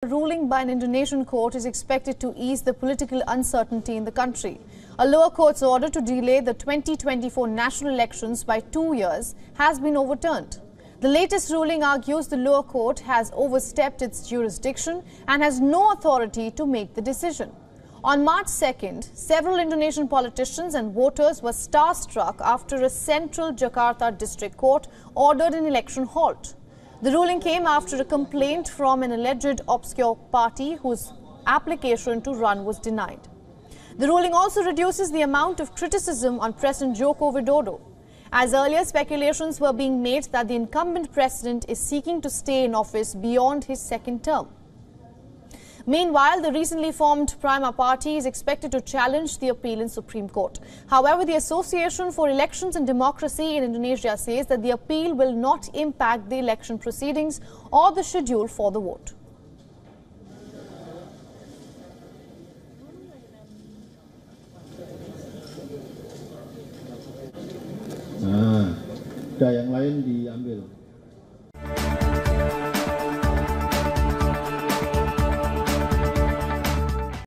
A ruling by an Indonesian court is expected to ease the political uncertainty in the country. A lower court's order to delay the 2024 national elections by 2 years has been overturned. The latest ruling argues the lower court has overstepped its jurisdiction and has no authority to make the decision. On March 2nd, several Indonesian politicians and voters were starstruck after a central Jakarta district court ordered an election halt. The ruling came after a complaint from an alleged obscure party whose application to run was denied. The ruling also reduces the amount of criticism on President Joko Widodo, as earlier speculations were being made that the incumbent president is seeking to stay in office beyond his second term. Meanwhile, the recently formed Prima Party is expected to challenge the appeal in Supreme Court. However, the Association for Elections and Democracy in Indonesia says that the appeal will not impact the election proceedings or the schedule for the vote. Yang lain diambil.